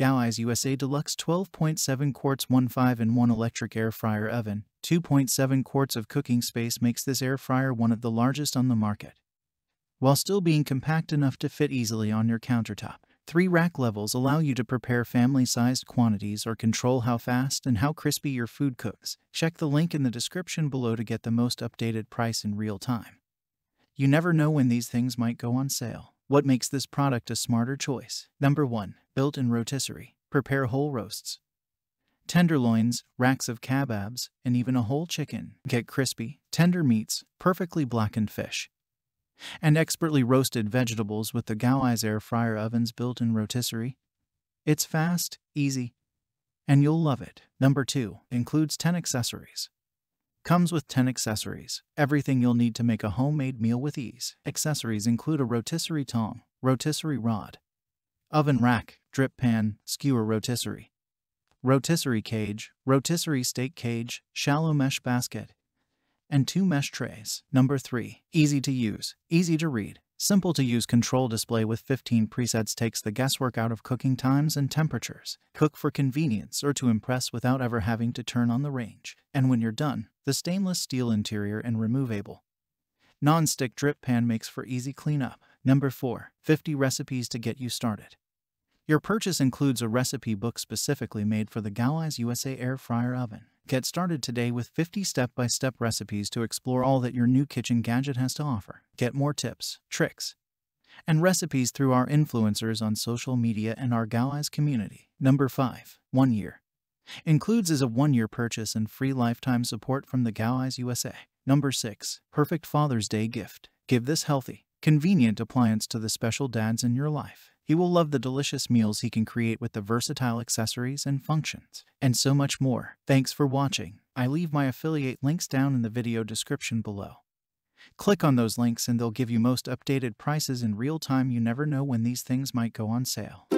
GoWISE USA Deluxe 12.7 quarts 1.5-in-1 electric air fryer oven. 2.7 quarts of cooking space makes this air fryer one of the largest on the market, while still being compact enough to fit easily on your countertop. 3 rack levels allow you to prepare family-sized quantities or control how fast and how crispy your food cooks. Check the link in the description below to get the most updated price in real time. You never know when these things might go on sale. What makes this product a smarter choice? Number 1. Built-in rotisserie. Prepare whole roasts, tenderloins, racks of kebabs, and even a whole chicken. Get crispy, tender meats, perfectly blackened fish, and expertly roasted vegetables with the GoWISE Air Fryer Oven's built-in rotisserie. It's fast, easy, and you'll love it. Number 2. Includes 10 accessories. Comes with 10 accessories, everything you'll need to make a homemade meal with ease. Accessories include a rotisserie tong, rotisserie rod, oven rack, drip pan, skewer rotisserie, rotisserie cage, rotisserie steak cage, shallow mesh basket, and 2 mesh trays. Number 3. Easy to use, easy to read, simple to use control display with 15 presets takes the guesswork out of cooking times and temperatures. Cook for convenience or to impress without ever having to turn on the range. And when you're done, the stainless steel interior and removable non-stick drip pan makes for easy cleanup. Number 4. 50 recipes to get you started. Your purchase includes a recipe book specifically made for the GoWISE USA Air Fryer Oven. Get started today with 50 step-by-step recipes to explore all that your new kitchen gadget has to offer. Get more tips, tricks, and recipes through our influencers on social media and our GoWISE community. Number 5. 1 year. Includes is a 1-year purchase and free lifetime support from the GoWISE USA. Number 6. Perfect Father's Day gift. Give this healthy, convenient appliance to the special dads in your life. He will love the delicious meals he can create with the versatile accessories and functions, and so much more. Thanks for watching. I leave my affiliate links down in the video description below. Click on those links and they'll give you most updated prices in real time. You never know when these things might go on sale.